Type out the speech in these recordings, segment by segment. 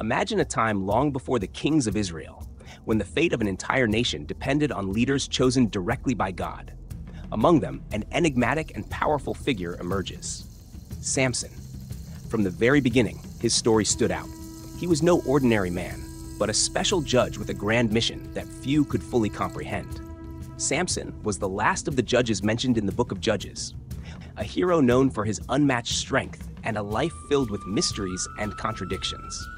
Imagine a time long before the kings of Israel, when the fate of an entire nation depended on leaders chosen directly by God. Among them, an enigmatic and powerful figure emerges: Samson. From the very beginning, his story stood out. He was no ordinary man, but a special judge with a grand mission that few could fully comprehend. Samson was the last of the judges mentioned in the Book of Judges, a hero known for his unmatched strength and a life filled with mysteries and contradictions.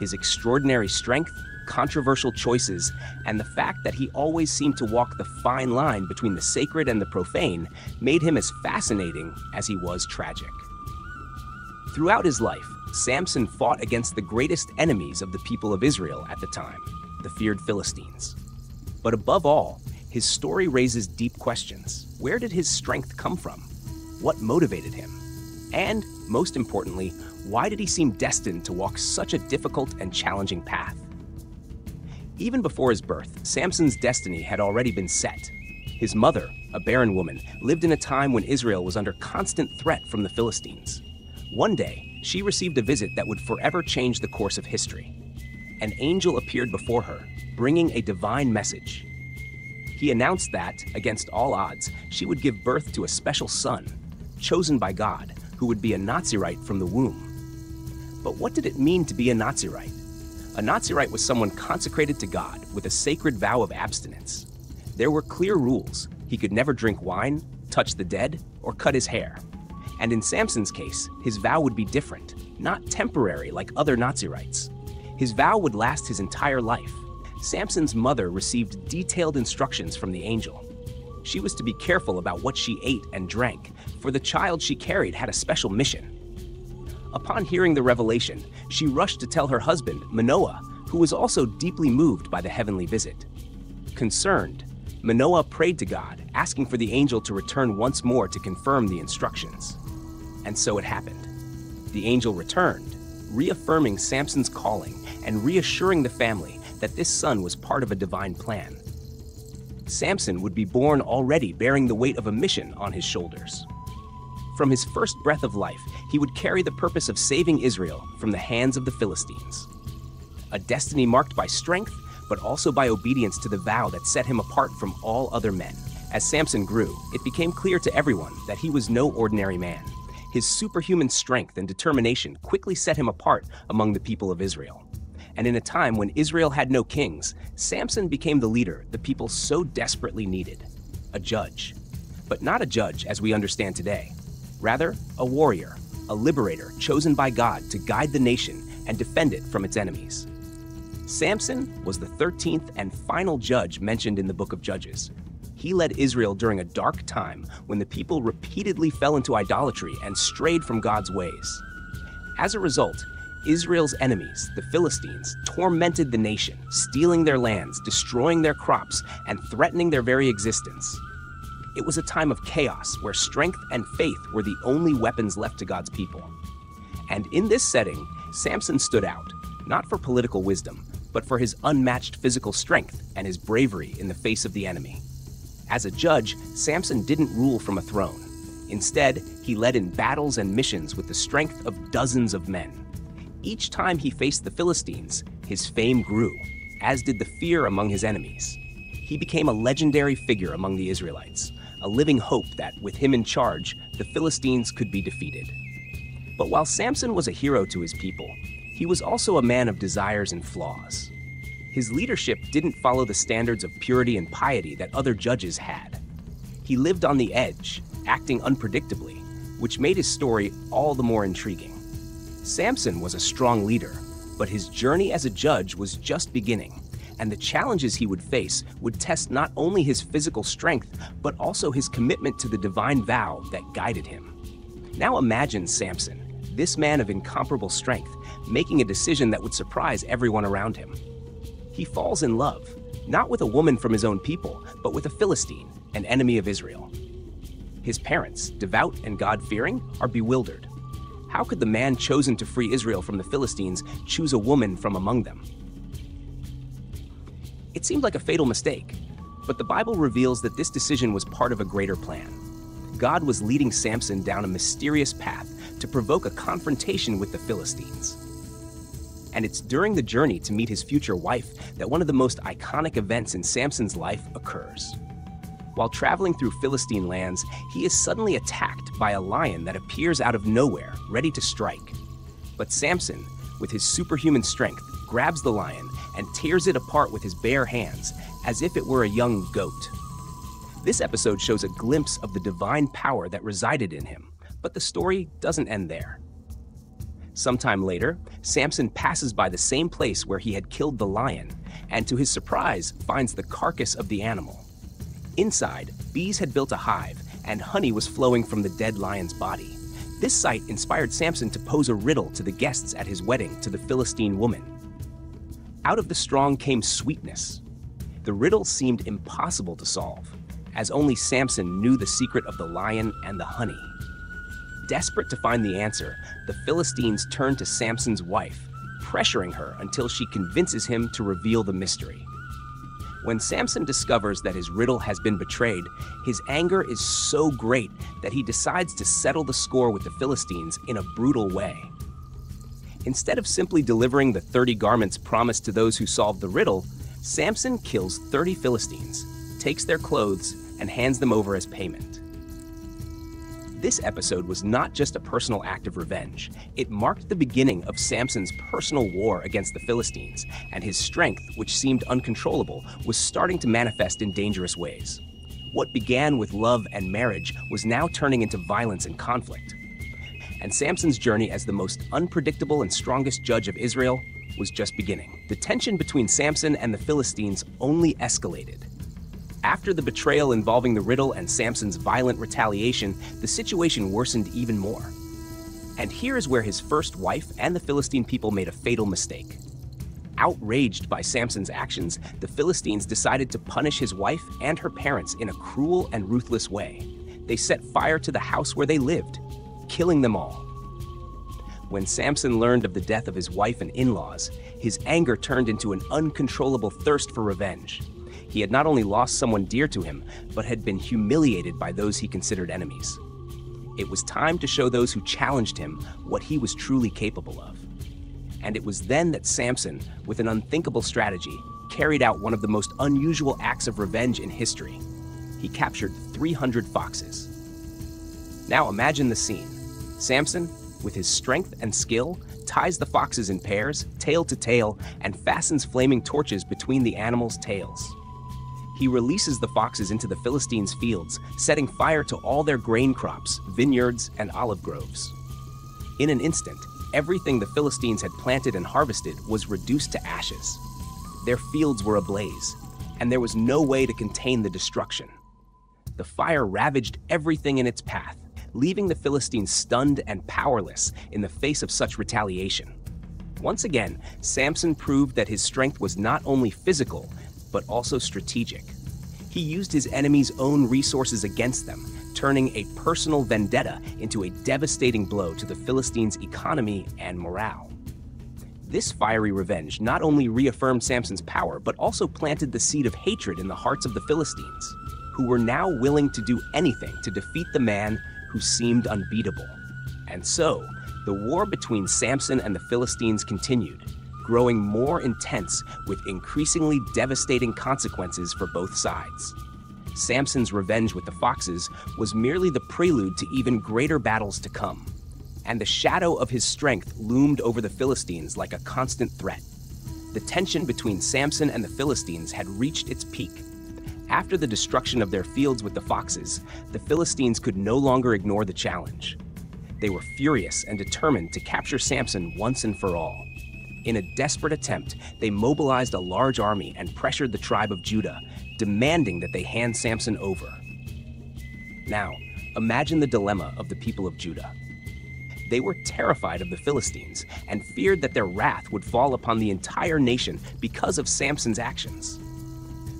His extraordinary strength, controversial choices, and the fact that he always seemed to walk the fine line between the sacred and the profane made him as fascinating as he was tragic. Throughout his life, Samson fought against the greatest enemies of the people of Israel at the time, the feared Philistines. But above all, his story raises deep questions. Where did his strength come from? What motivated him? And, most importantly, why did he seem destined to walk such a difficult and challenging path? Even before his birth, Samson's destiny had already been set. His mother, a barren woman, lived in a time when Israel was under constant threat from the Philistines. One day, she received a visit that would forever change the course of history. An angel appeared before her, bringing a divine message. He announced that, against all odds, she would give birth to a special son, chosen by God, who would be a Nazirite from the womb. But what did it mean to be a Nazirite? A Nazirite was someone consecrated to God with a sacred vow of abstinence. There were clear rules. He could never drink wine, touch the dead, or cut his hair. And in Samson's case, his vow would be different, not temporary like other Nazirites. His vow would last his entire life. Samson's mother received detailed instructions from the angel. She was to be careful about what she ate and drank, for the child she carried had a special mission. Upon hearing the revelation, she rushed to tell her husband, Manoah, who was also deeply moved by the heavenly visit. Concerned, Manoah prayed to God, asking for the angel to return once more to confirm the instructions. And so it happened. The angel returned, reaffirming Samson's calling and reassuring the family that this son was part of a divine plan. Samson would be born already bearing the weight of a mission on his shoulders. From his first breath of life, he would carry the purpose of saving Israel from the hands of the Philistines. A destiny marked by strength, but also by obedience to the vow that set him apart from all other men. As Samson grew, it became clear to everyone that he was no ordinary man. His superhuman strength and determination quickly set him apart among the people of Israel. And in a time when Israel had no kings, Samson became the leader the people so desperately needed, a judge. But not a judge as we understand today. Rather, a warrior, a liberator chosen by God to guide the nation and defend it from its enemies. Samson was the 13th and final judge mentioned in the Book of Judges. He led Israel during a dark time when the people repeatedly fell into idolatry and strayed from God's ways. As a result, Israel's enemies, the Philistines, tormented the nation, stealing their lands, destroying their crops, and threatening their very existence. It was a time of chaos where strength and faith were the only weapons left to God's people. And in this setting, Samson stood out, not for political wisdom, but for his unmatched physical strength and his bravery in the face of the enemy. As a judge, Samson didn't rule from a throne. Instead, he led in battles and missions with the strength of dozens of men. Each time he faced the Philistines, his fame grew, as did the fear among his enemies. He became a legendary figure among the Israelites, a living hope that, with him in charge, the Philistines could be defeated. But while Samson was a hero to his people, he was also a man of desires and flaws. His leadership didn't follow the standards of purity and piety that other judges had. He lived on the edge, acting unpredictably, which made his story all the more intriguing. Samson was a strong leader, but his journey as a judge was just beginning, and the challenges he would face would test not only his physical strength, but also his commitment to the divine vow that guided him. Now imagine Samson, this man of incomparable strength, making a decision that would surprise everyone around him. He falls in love, not with a woman from his own people, but with a Philistine, an enemy of Israel. His parents, devout and God-fearing, are bewildered. How could the man chosen to free Israel from the Philistines choose a woman from among them? It seemed like a fatal mistake, but the Bible reveals that this decision was part of a greater plan. God was leading Samson down a mysterious path to provoke a confrontation with the Philistines. and it's during the journey to meet his future wife that one of the most iconic events in Samson's life occurs. While traveling through Philistine lands, he is suddenly attacked by a lion that appears out of nowhere, ready to strike. But Samson, with his superhuman strength, grabs the lion and tears it apart with his bare hands, as if it were a young goat. This episode shows a glimpse of the divine power that resided in him, but the story doesn't end there. Sometime later, Samson passes by the same place where he had killed the lion, and to his surprise, finds the carcass of the animal. Inside, bees had built a hive, and honey was flowing from the dead lion's body. This sight inspired Samson to pose a riddle to the guests at his wedding to the Philistine woman. Out of the strong came sweetness. The riddle seemed impossible to solve, as only Samson knew the secret of the lion and the honey. Desperate to find the answer, the Philistines turn to Samson's wife, pressuring her until she convinces him to reveal the mystery. When Samson discovers that his riddle has been betrayed, his anger is so great that he decides to settle the score with the Philistines in a brutal way. Instead of simply delivering the 30 garments promised to those who solved the riddle, Samson kills 30 Philistines, takes their clothes, and hands them over as payment. This episode was not just a personal act of revenge. It marked the beginning of Samson's personal war against the Philistines, and his strength, which seemed uncontrollable, was starting to manifest in dangerous ways. What began with love and marriage was now turning into violence and conflict. And Samson's journey as the most unpredictable and strongest judge of Israel was just beginning. The tension between Samson and the Philistines only escalated. After the betrayal involving the riddle and Samson's violent retaliation, the situation worsened even more. And here is where his first wife and the Philistine people made a fatal mistake. Outraged by Samson's actions, the Philistines decided to punish his wife and her parents in a cruel and ruthless way. They set fire to the house where they lived, killing them all. When Samson learned of the death of his wife and in-laws, his anger turned into an uncontrollable thirst for revenge. He had not only lost someone dear to him, but had been humiliated by those he considered enemies. It was time to show those who challenged him what he was truly capable of. And it was then that Samson, with an unthinkable strategy, carried out one of the most unusual acts of revenge in history. He captured 300 foxes. Now imagine the scene. Samson, with his strength and skill, ties the foxes in pairs, tail to tail, and fastens flaming torches between the animals' tails. He releases the foxes into the Philistines' fields, setting fire to all their grain crops, vineyards, and olive groves. In an instant, everything the Philistines had planted and harvested was reduced to ashes. Their fields were ablaze, and there was no way to contain the destruction. The fire ravaged everything in its path, leaving the Philistines stunned and powerless in the face of such retaliation. Once again, Samson proved that his strength was not only physical, but also strategic. He used his enemy's own resources against them, turning a personal vendetta into a devastating blow to the Philistines' economy and morale. This fiery revenge not only reaffirmed Samson's power, but also planted the seed of hatred in the hearts of the Philistines, who were now willing to do anything to defeat the man who seemed unbeatable. And so, the war between Samson and the Philistines continued, growing more intense with increasingly devastating consequences for both sides. Samson's revenge with the foxes was merely the prelude to even greater battles to come, and the shadow of his strength loomed over the Philistines like a constant threat. The tension between Samson and the Philistines had reached its peak. After the destruction of their fields with the foxes, the Philistines could no longer ignore the challenge. They were furious and determined to capture Samson once and for all. In a desperate attempt, they mobilized a large army and pressured the tribe of Judah, demanding that they hand Samson over. Now, imagine the dilemma of the people of Judah. They were terrified of the Philistines and feared that their wrath would fall upon the entire nation because of Samson's actions.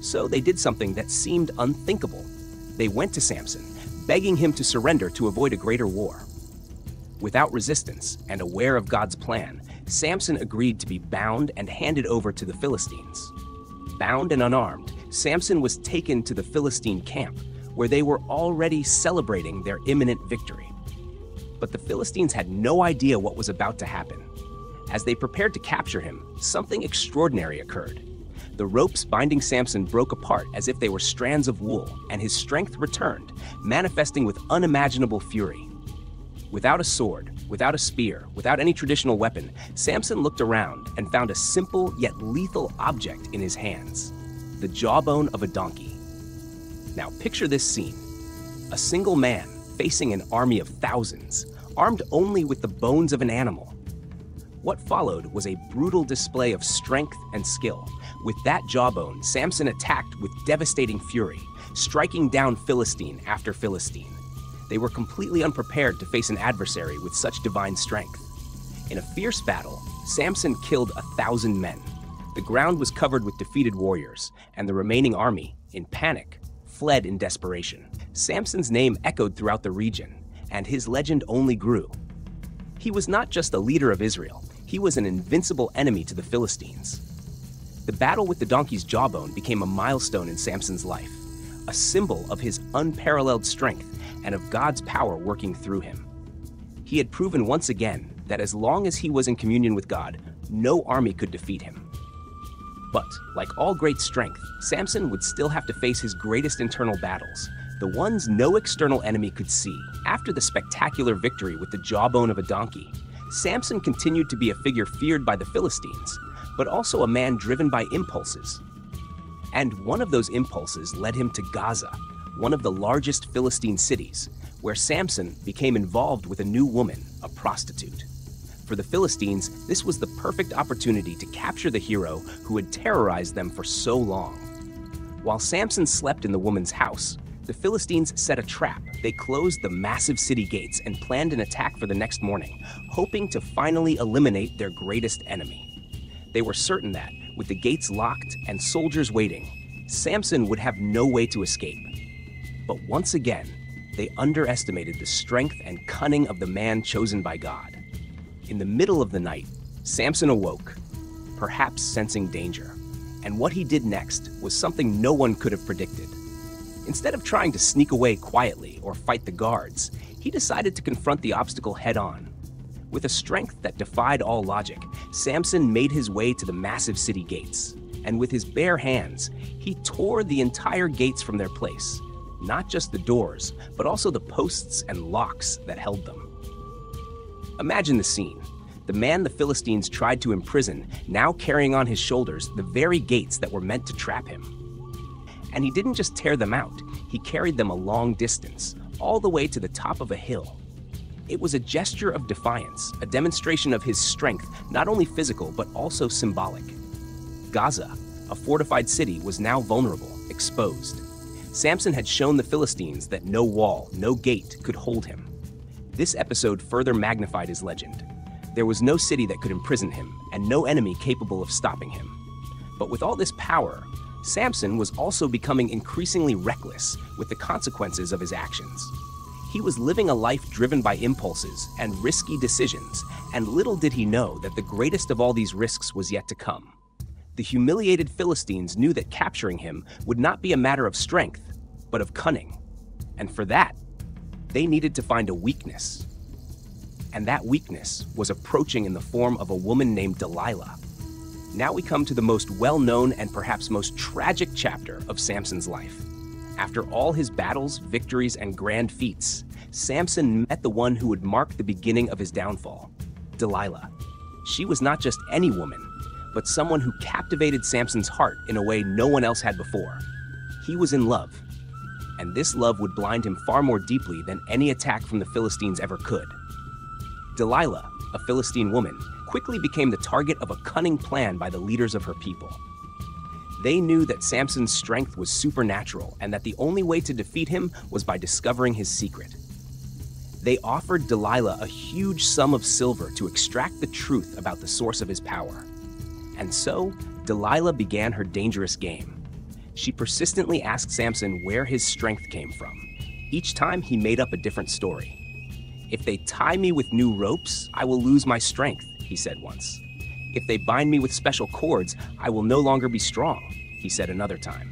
So they did something that seemed unthinkable. They went to Samson, begging him to surrender to avoid a greater war. Without resistance and aware of God's plan, Samson agreed to be bound and handed over to the Philistines. Bound and unarmed, Samson was taken to the Philistine camp, where they were already celebrating their imminent victory. But the Philistines had no idea what was about to happen. As they prepared to capture him, something extraordinary occurred. The ropes binding Samson broke apart as if they were strands of wool, and his strength returned, manifesting with unimaginable fury. Without a sword, without a spear, without any traditional weapon, Samson looked around and found a simple yet lethal object in his hands: the jawbone of a donkey. Now picture this scene. A single man facing an army of thousands, armed only with the bones of an animal. What followed was a brutal display of strength and skill. With that jawbone, Samson attacked with devastating fury, striking down Philistine after Philistine. They were completely unprepared to face an adversary with such divine strength. In a fierce battle, Samson killed 1,000 men. The ground was covered with defeated warriors, and the remaining army, in panic, fled in desperation. Samson's name echoed throughout the region, and his legend only grew. He was not just a leader of Israel, he was an invincible enemy to the Philistines. The battle with the donkey's jawbone became a milestone in Samson's life, a symbol of his unparalleled strength and of God's power working through him. He had proven once again that as long as he was in communion with God, no army could defeat him. But, like all great strength, Samson would still have to face his greatest internal battles, the ones no external enemy could see. After the spectacular victory with the jawbone of a donkey, Samson continued to be a figure feared by the Philistines, but also a man driven by impulses. And one of those impulses led him to Gaza, one of the largest Philistine cities, where Samson became involved with a new woman, a prostitute. For the Philistines, this was the perfect opportunity to capture the hero who had terrorized them for so long. While Samson slept in the woman's house, the Philistines set a trap. They closed the massive city gates and planned an attack for the next morning, hoping to finally eliminate their greatest enemy. They were certain that, with the gates locked and soldiers waiting, Samson would have no way to escape. But once again, they underestimated the strength and cunning of the man chosen by God. In the middle of the night, Samson awoke, perhaps sensing danger. And what he did next was something no one could have predicted. Instead of trying to sneak away quietly or fight the guards, he decided to confront the obstacle head-on. With a strength that defied all logic, Samson made his way to the massive city gates. And with his bare hands, he tore the entire gates from their place. Not just the doors, but also the posts and locks that held them. Imagine the scene. The man the Philistines tried to imprison, now carrying on his shoulders the very gates that were meant to trap him. And he didn't just tear them out, he carried them a long distance, all the way to the top of a hill. It was a gesture of defiance, a demonstration of his strength, not only physical, but also symbolic. Gaza, a fortified city, was now vulnerable, exposed. Samson had shown the Philistines that no wall, no gate could hold him. This episode further magnified his legend. There was no city that could imprison him, and no enemy capable of stopping him. But with all this power, Samson was also becoming increasingly reckless with the consequences of his actions. He was living a life driven by impulses and risky decisions, and little did he know that the greatest of all these risks was yet to come. The humiliated Philistines knew that capturing him would not be a matter of strength, but of cunning. And for that, they needed to find a weakness. And that weakness was approaching in the form of a woman named Delilah. Now we come to the most well-known and perhaps most tragic chapter of Samson's life. After all his battles, victories, and grand feats, Samson met the one who would mark the beginning of his downfall, Delilah. She was not just any woman, but someone who captivated Samson's heart in a way no one else had before. He was in love, and this love would blind him far more deeply than any attack from the Philistines ever could. Delilah, a Philistine woman, quickly became the target of a cunning plan by the leaders of her people. They knew that Samson's strength was supernatural and that the only way to defeat him was by discovering his secret. They offered Delilah a huge sum of silver to extract the truth about the source of his power. And so, Delilah began her dangerous game. She persistently asked Samson where his strength came from. Each time, he made up a different story. "If they tie me with new ropes, I will lose my strength," he said once. "If they bind me with special cords, I will no longer be strong," he said another time.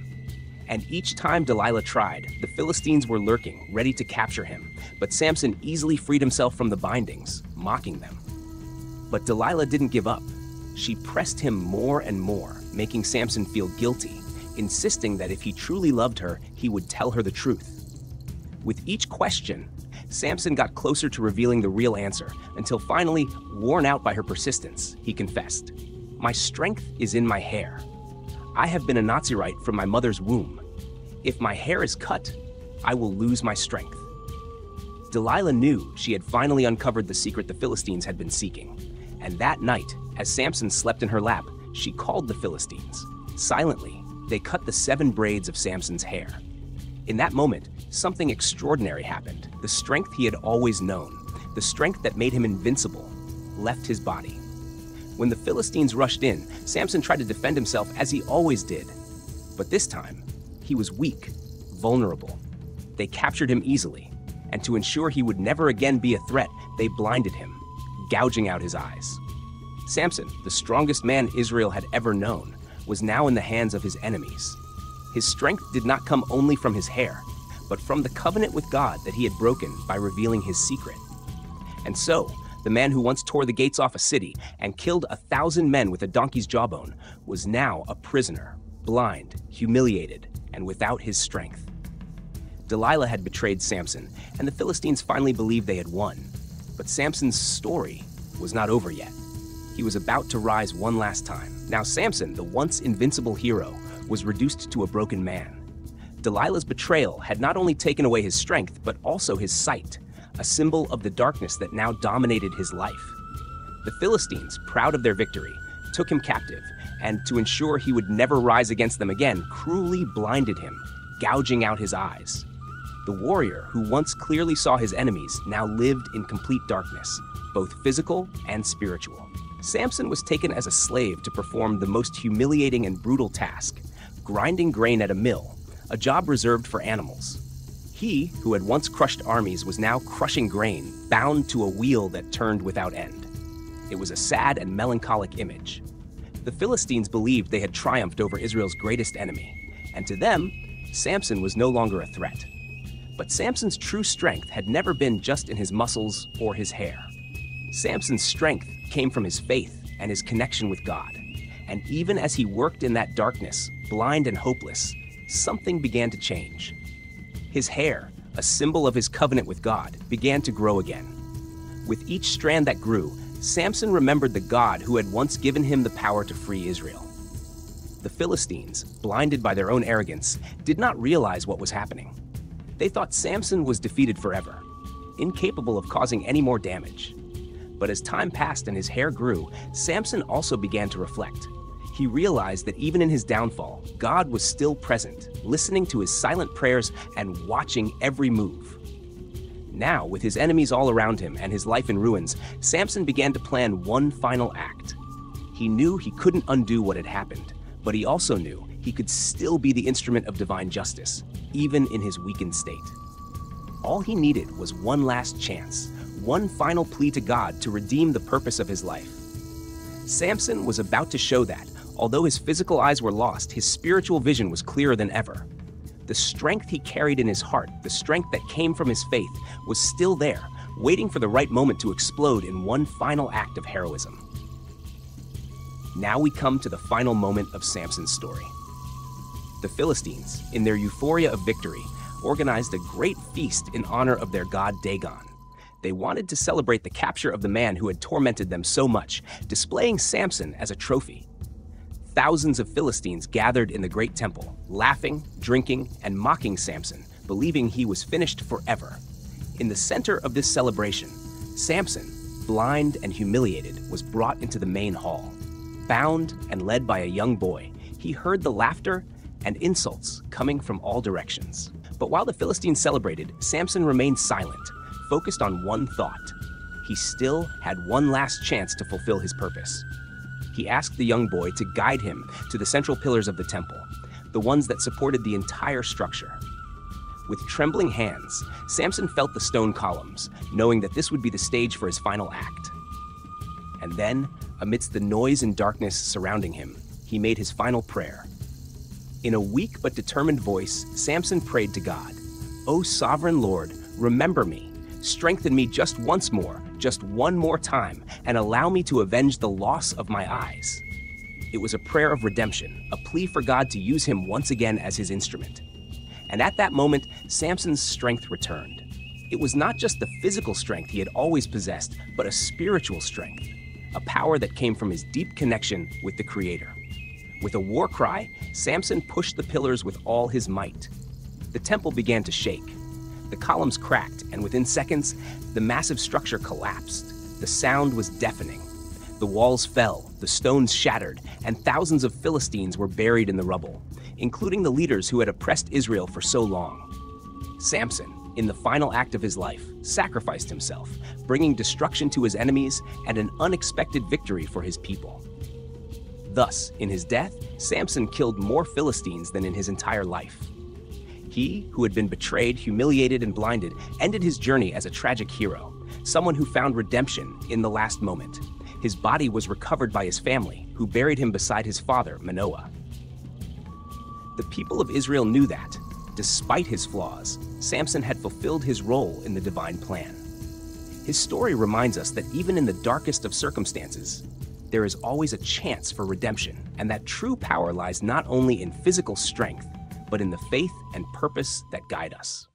And each time Delilah tried, the Philistines were lurking, ready to capture him. But Samson easily freed himself from the bindings, mocking them. But Delilah didn't give up. She pressed him more and more, making Samson feel guilty, insisting that if he truly loved her, he would tell her the truth. With each question, Samson got closer to revealing the real answer, until finally, worn out by her persistence, he confessed, "My strength is in my hair. I have been a Nazirite from my mother's womb. If my hair is cut, I will lose my strength." Delilah knew she had finally uncovered the secret the Philistines had been seeking. And that night, as Samson slept in her lap, she called the Philistines. Silently, they cut the 7 braids of Samson's hair. In that moment, something extraordinary happened. The strength he had always known, the strength that made him invincible, left his body. When the Philistines rushed in, Samson tried to defend himself as he always did. But this time, he was weak, vulnerable. They captured him easily, and to ensure he would never again be a threat, they blinded him, gouging out his eyes. Samson, the strongest man Israel had ever known, was now in the hands of his enemies. His strength did not come only from his hair, but from the covenant with God that he had broken by revealing his secret. And so, the man who once tore the gates off a city and killed 1,000 men with a donkey's jawbone was now a prisoner, blind, humiliated, and without his strength. Delilah had betrayed Samson, and the Philistines finally believed they had won. But Samson's story was not over yet. He was about to rise one last time. Now Samson, the once invincible hero, was reduced to a broken man. Delilah's betrayal had not only taken away his strength, but also his sight, a symbol of the darkness that now dominated his life. The Philistines, proud of their victory, took him captive, and to ensure he would never rise against them again, cruelly blinded him, gouging out his eyes. The warrior, who once clearly saw his enemies, now lived in complete darkness, both physical and spiritual. Samson was taken as a slave to perform the most humiliating and brutal task, grinding grain at a mill, a job reserved for animals. He, who had once crushed armies, was now crushing grain, bound to a wheel that turned without end. It was a sad and melancholic image. The Philistines believed they had triumphed over Israel's greatest enemy, and to them, Samson was no longer a threat. But Samson's true strength had never been just in his muscles or his hair. Samson's strength came from his faith and his connection with God. And even as he worked in that darkness, blind and hopeless, something began to change. His hair, a symbol of his covenant with God, began to grow again. With each strand that grew, Samson remembered the God who had once given him the power to free Israel. The Philistines, blinded by their own arrogance, did not realize what was happening. They thought Samson was defeated forever, incapable of causing any more damage. But as time passed and his hair grew, Samson also began to reflect. He realized that even in his downfall, God was still present, listening to his silent prayers and watching every move. Now, with his enemies all around him and his life in ruins, Samson began to plan one final act. He knew he couldn't undo what had happened, but he also knew he could still be the instrument of divine justice, even in his weakened state. All he needed was one last chance, one final plea to God to redeem the purpose of his life. Samson was about to show that, although his physical eyes were lost, his spiritual vision was clearer than ever. The strength he carried in his heart, the strength that came from his faith, was still there, waiting for the right moment to explode in one final act of heroism. Now we come to the final moment of Samson's story. The Philistines, in their euphoria of victory, organized a great feast in honor of their god Dagon. They wanted to celebrate the capture of the man who had tormented them so much, displaying Samson as a trophy. Thousands of Philistines gathered in the great temple, laughing, drinking, and mocking Samson, believing he was finished forever. In the center of this celebration, Samson, blind and humiliated, was brought into the main hall. Bound and led by a young boy, he heard the laughter and insults coming from all directions. But while the Philistines celebrated, Samson remained silent, focused on one thought. He still had one last chance to fulfill his purpose. He asked the young boy to guide him to the central pillars of the temple, the ones that supported the entire structure. With trembling hands, Samson felt the stone columns, knowing that this would be the stage for his final act. And then, amidst the noise and darkness surrounding him, he made his final prayer. In a weak but determined voice, Samson prayed to God, "O sovereign Lord, remember me. Strengthen me just once more, just one more time and allow me to avenge the loss of my eyes." It was a prayer of redemption, a plea for God to use him once again as his instrument. And at that moment, Samson's strength returned. It was not just the physical strength he had always possessed, but a spiritual strength, a power that came from his deep connection with the Creator. With a war cry, Samson pushed the pillars with all his might. The temple began to shake. The columns cracked, and within seconds, the massive structure collapsed. The sound was deafening. The walls fell, the stones shattered, and thousands of Philistines were buried in the rubble, including the leaders who had oppressed Israel for so long. Samson, in the final act of his life, sacrificed himself, bringing destruction to his enemies and an unexpected victory for his people. Thus, in his death, Samson killed more Philistines than in his entire life. He, who had been betrayed, humiliated, and blinded, ended his journey as a tragic hero, someone who found redemption in the last moment. His body was recovered by his family, who buried him beside his father, Manoah. The people of Israel knew that, despite his flaws, Samson had fulfilled his role in the divine plan. His story reminds us that even in the darkest of circumstances, there is always a chance for redemption, and that true power lies not only in physical strength, but in the faith and purpose that guide us.